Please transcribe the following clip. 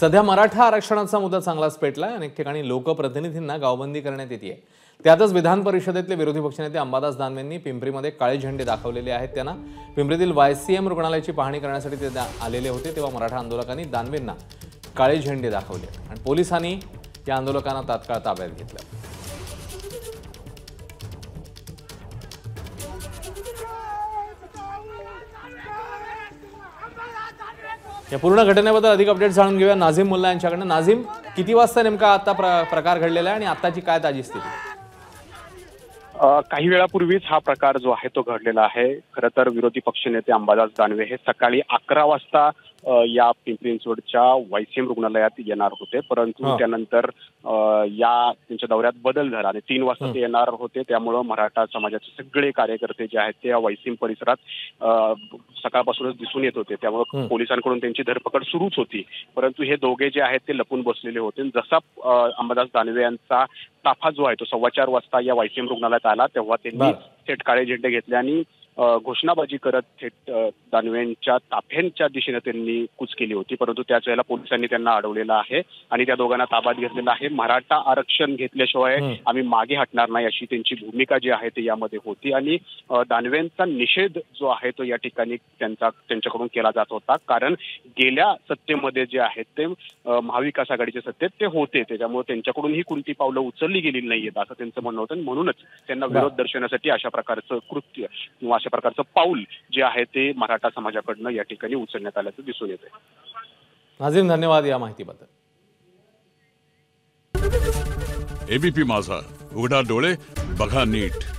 सध्या मराठा आरक्षणाचा मुद्दा चांगलाच पेटलाय। अनेक ठिकाणी लोकप्रतिनिधींना गावबंदी करण्यात येते आहे। त्यातच विधान परिषदेतले विरोधी पक्षनेते अंबादास दानवेंनी पिंपरीमध्ये काळे झेंडे दाखवलेले आहेत। त्यांना पिंपरीतील वायसीएम रुग्णालयाची पाहणी करण्यासाठी ते आलेले होते, तेव्हा मराठा आंदोलकांनी दानवेंना काळे झेंडे दाखवले आणि पोलिसांनी या आंदोलकांना तात्काळ ताब्यात घेतलं। या पूर्ण घटनेबद्दल अधिक अपडेट जाणून घेऊया नाझीम मुल्ला यांच्याकडून। नाझीम, किती वाजता नेमका आता प्रकार घडलेला आहे आणि आताची काय ताजी स्थिती? काही वेळापूर्वीच हा प्रकार जो आहे तो घडलेला आहे। खरं तर विरोधी पक्षनेते अंबादास दानवे हे सकाळी 11 वाजता या पिंपरी चिंचवडच्या वायसीएम रुग्णालयात येणार होते, परंतु त्यानंतर या त्यांच्या दौऱ्यात बदल झाला आणि 3 वाजता ते येणार होते। त्यामुळे मराठा समाजाचे सगळे कार्यकर्ते जे आहेत ते या वायसीएम परिसरात सकाळपासूनच दिसून येत होते, त्यामुळे पोलिसांकडून त्यांची धरपकड सुरूच होती। परंतु हे दोघे जे आहेत ते लपून बसलेले होते। जसा अंबादास दानवे यांचा ताफा जो आहे तो 4:15 वाजता या वायसीएम रुग्णालयात आला, तेव्हा त्यांनी थेट काळे झेंडे घेतले आणि घोषणाबाजी करत थेट दानवेंच्या ताफ्यांच्या दिशेने त्यांनी कूच केली होती, परंतु त्याच वेळेला पोलिसांनी त्यांना अडवलेलं आहे आणि त्या दोघांना ताब्यात घेतलेलं आहे। मराठा आरक्षण घेतल्याशिवाय आम्ही मागे हटणार नाही अशी त्यांची भूमिका जी आहे ती यामध्ये होती आणि दानवेंचा निषेध जो आहे तो या ठिकाणी त्यांच्याकडून केला जात होता, कारण गेल्या सत्तेमध्ये जे आहेत ते महाविकास आघाडीच्या सत्तेत ते होते, त्याच्यामुळे त्यांच्याकडून ही कोणती पावलं उचलली गेली नाहीयेत असं त्यांचं म्हणणं होतं आणि म्हणूनच त्यांना विरोध दर्शवण्यासाठी अशा प्रकारचं कृत्य किंवा प्रकारचं पाऊल जे आहे ते मराठा समाजाकडून या ठिकाणी उचलण्यात आल्याचं दिसून येते। नाझीम, धन्यवाद या माहितीबद्दल। एबीपी माझा, उघडा डोळे बघा नीट।